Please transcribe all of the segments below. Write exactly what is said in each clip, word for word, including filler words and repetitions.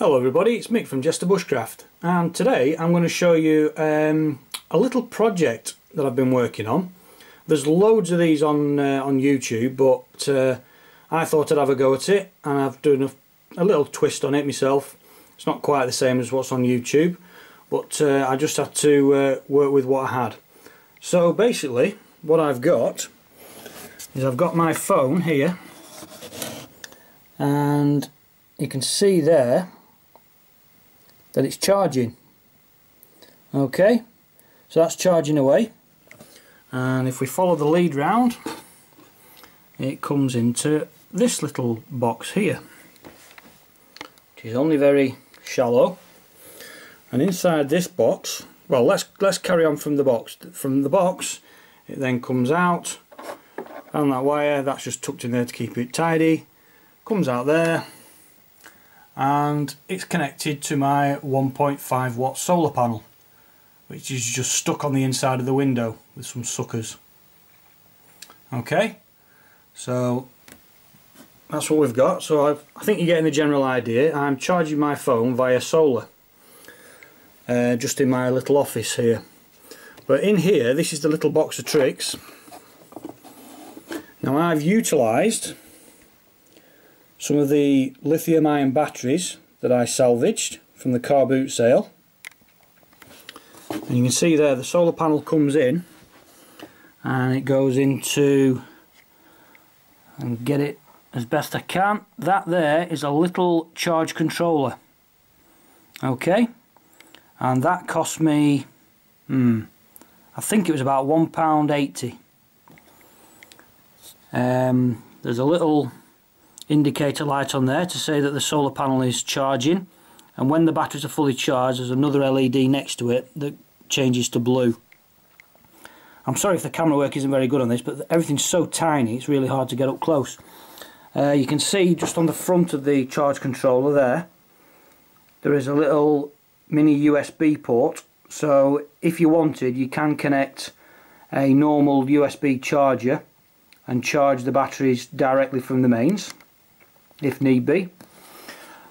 Hello everybody, it's Mick from Jester Bushcraft, and today I'm going to show you um, a little project that I've been working on. There's loads of these on uh, on YouTube, but uh, I thought I'd have a go at it, and I've done a, a little twist on it myself. It's not quite the same as what's on YouTube, but uh, I just had to uh, work with what I had. So basically what I've got is I've got my phone here, and you can see there that it's charging. Okay, so that's charging away, and if we follow the lead round, it comes into this little box here, which is only very shallow. And inside this box, well, let's let's carry on from the box. From the box, it then comes out, and that wire that's just tucked in there to keep it tidy comes out there, and it's connected to my one point five watt solar panel, which is just stuck on the inside of the window with some suckers. Okay, so that's what we've got. So I've, I think you're getting the general idea. I'm charging my phone via solar, uh, just in my little office here. But in here, this is the little box of tricks. Now I've utilised some of the lithium-ion batteries that I salvaged from the car boot sale, and you can see there the solar panel comes in, and it goes into, and get it as best I can, that there is a little charge controller. Okay, and that cost me, hmm, I think it was about one pound eighty. Um, there's a little indicator light on there to say that the solar panel is charging, and when the batteries are fully charged, there's another L E D next to it that changes to blue. I'm sorry if the camera work isn't very good on this, but everything's so tiny it's really hard to get up close. Uh, you can see just on the front of the charge controller there, there is a little mini U S B port, so if you wanted, you can connect a normal U S B charger and charge the batteries directly from the mains if need be.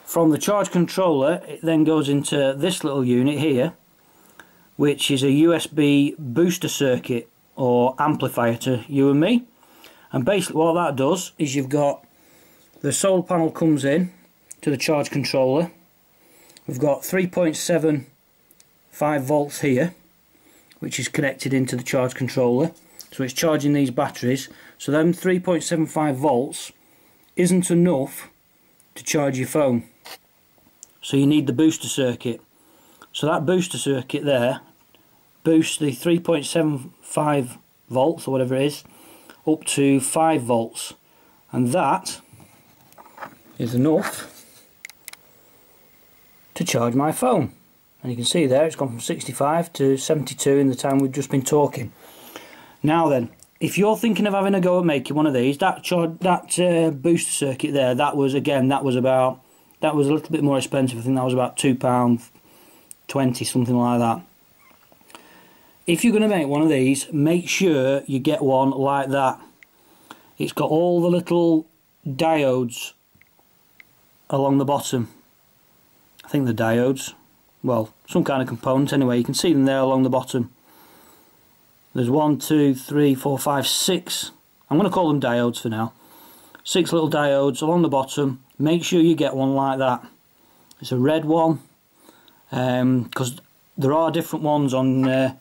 From the charge controller, it then goes into this little unit here, which is a U S B booster circuit or amplifier to you and me. And basically what that does is you've got the solar panel comes in to the charge controller. We've got three point seven five volts here, which is connected into the charge controller, so it's charging these batteries. So them three point seven five volts isn't enough to charge your phone, so you need the booster circuit. So that booster circuit there boosts the three point seven five volts or whatever it is up to five volts, and that is enough to charge my phone. And you can see there it's gone from sixty-five to seventy-two in the time we've just been talking. Now then, if you're thinking of having a go at making one of these, that charge, that uh, booster circuit there, that was again, that was about, that was a little bit more expensive. I think that was about two pounds twenty, something like that. If you're going to make one of these, make sure you get one like that. It's got all the little diodes along the bottom. I think the diodes, well, some kind of component anyway. You can see them there along the bottom. There's one, two, three, four, five, six. I'm going to call them diodes for now. Six little diodes along the bottom. Make sure you get one like that. It's a red one, because um, there are different ones on uh,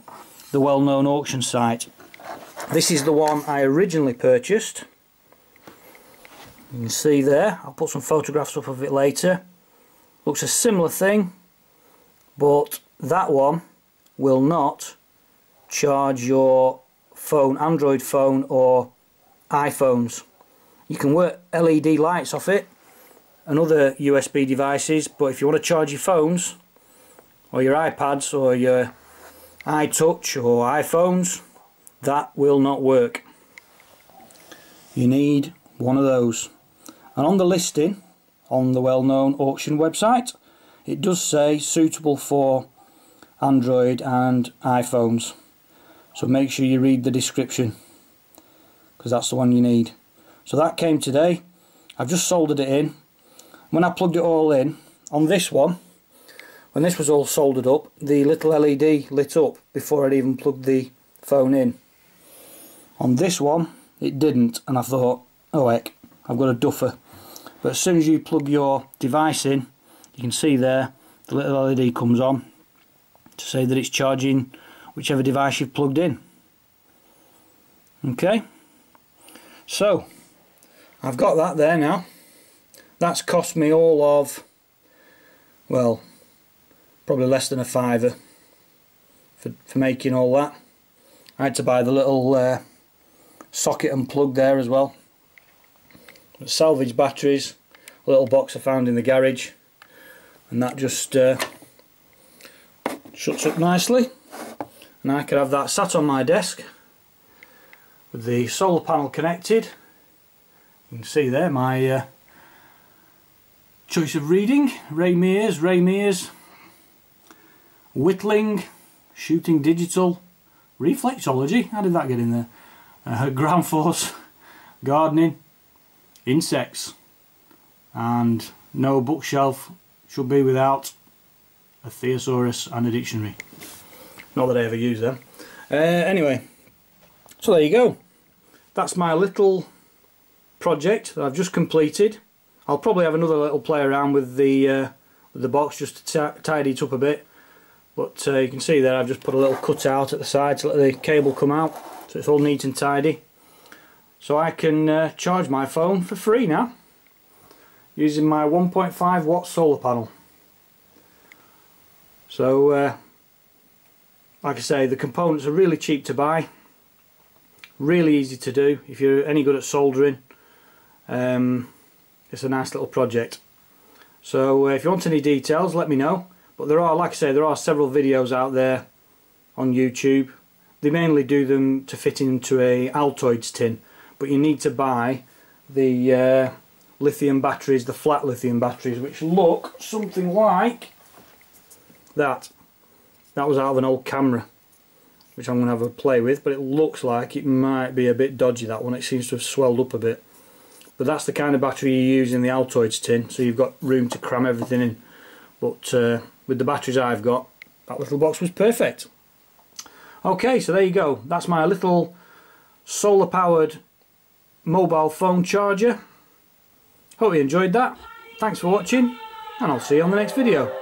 the well-known auction site. This is the one I originally purchased. You can see there. I'll put some photographs up of it later. Looks a similar thing, but that one will not charge your phone, Android phone or iPhones. You can work L E D lights off it and other U S B devices, but if you want to charge your phones or your iPads or your iTouch or iPhones, that will not work. You need one of those. And on the listing on the well-known auction website, it does say suitable for Android and iPhones. So make sure you read the description, because that's the one you need. So that came today. I've just soldered it in. When I plugged it all in, on this one, when this was all soldered up, the little L E D lit up before I'd even plugged the phone in. On this one it didn't, and I thought, oh heck, I've got a duffer. But as soon as you plug your device in, you can see there the little L E D comes on to say that it's charging whichever device you've plugged in. Okay, so I've got that there now. That's cost me all of, well, probably less than a fiver for, for making all that. I had to buy the little uh, socket and plug there as well. But salvage batteries, a little box I found in the garage, and that just uh, shuts up nicely. And I could have that sat on my desk with the solar panel connected. You can see there my uh, choice of reading: Ray Mears, Ray Mears, whittling, shooting digital, reflexology, how did that get in there, uh, ground force, gardening, insects, and no bookshelf should be without a thesaurus and a dictionary. Not that I ever use them. Uh, anyway, so there you go. That's my little project that I've just completed. I'll probably have another little play around with the uh, with the box just to tidy it up a bit. But uh, you can see there I've just put a little cut out at the side to let the cable come out, so it's all neat and tidy. So I can uh, charge my phone for free now using my one point five watt solar panel. So uh, like I say, the components are really cheap to buy, really easy to do if you're any good at soldering. Um, it's a nice little project. So uh, if you want any details, let me know. But there are, like I say, there are several videos out there on YouTube. They mainly do them to fit into a Altoids tin, but you need to buy the uh, lithium batteries, the flat lithium batteries, which look something like that. That was out of an old camera, which I'm going to have a play with, but it looks like it might be a bit dodgy, that one. It seems to have swelled up a bit. But that's the kind of battery you use in the Altoids tin, so you've got room to cram everything in. But uh, with the batteries I've got, that little box was perfect. Okay, so there you go. That's my little solar-powered mobile phone charger. Hope you enjoyed that. Thanks for watching, and I'll see you on the next video.